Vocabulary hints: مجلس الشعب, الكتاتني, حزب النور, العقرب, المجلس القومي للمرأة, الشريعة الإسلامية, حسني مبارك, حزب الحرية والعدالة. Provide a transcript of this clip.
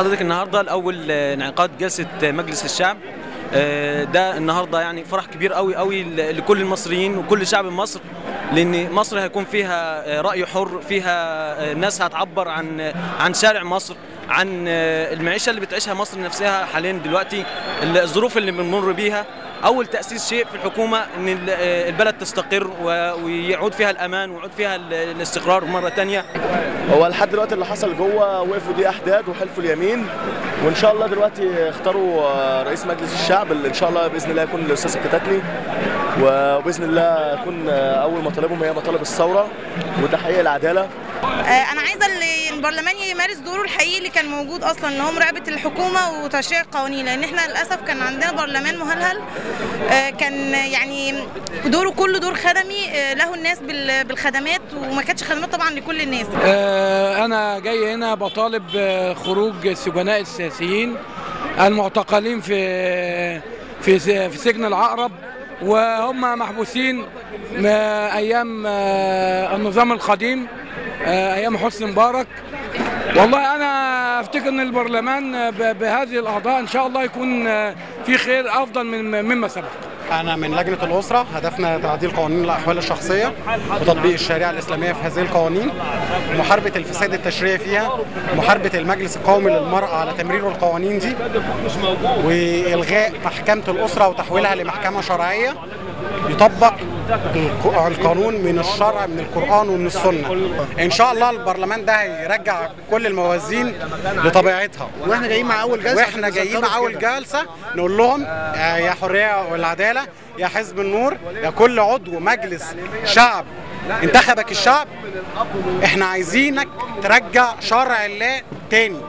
حضرتك النهارده لاول انعقاد جلسه مجلس الشعب. ده النهارده يعني فرح كبير قوي قوي لكل المصريين وكل شعب مصر، لان مصر هيكون فيها راي حر، فيها ناس هتعبر عن شارع مصر، عن المعيشه اللي بتعيشها مصر نفسها حاليا دلوقتي، الظروف اللي بنمر بيها. اول تاسيس شيء في الحكومه ان البلد تستقر ويعود فيها الامان ويعود فيها الاستقرار مره ثانيه. هو لحد دلوقتي اللي حصل جوه وقفوا دي احداد وحلفوا اليمين، وان شاء الله دلوقتي اختاروا رئيس مجلس الشعب اللي ان شاء الله باذن الله يكون الاستاذ الكتاتني، وباذن الله يكون اول مطالبهم هي مطالب الثوره وتحقيق العداله. انا عايزه اللي البرلمان يمارس دوره الحقيقي اللي كان موجود اصلا، ان هو مراقبه الحكومه وتشريع القوانين، لان احنا للاسف كان عندنا برلمان مهلهل، كان يعني دوره كله دور خدمي له الناس بالخدمات، وما كانتش خدمات طبعا لكل الناس. انا جاي هنا بطالب خروج السجناء السياسيين المعتقلين في سجن العقرب، وهم محبوسين ايام النظام القديم ايام حسني مبارك. والله انا افتكر ان البرلمان بهذه الاعضاء ان شاء الله يكون في خير افضل مما سبق. انا من لجنه الاسره، هدفنا تعديل قوانين الاحوال الشخصيه وتطبيق الشريعه الاسلاميه في هذه القوانين، محاربه الفساد التشريعي فيها، محاربه المجلس القومي للمراه على تمرير القوانين دي، والغاء محكمه الاسره وتحويلها لمحكمه شرعيه يطبق القانون من الشرع من القرآن ومن السنة. إن شاء الله البرلمان ده هيرجع كل الموازين لطبيعتها، وإحنا جايين مع أول جلسة نقول لهم يا حرية والعدالة، يا حزب النور، يا كل عضو مجلس شعب انتخبك الشعب، إحنا عايزينك ترجع شرع الله تاني.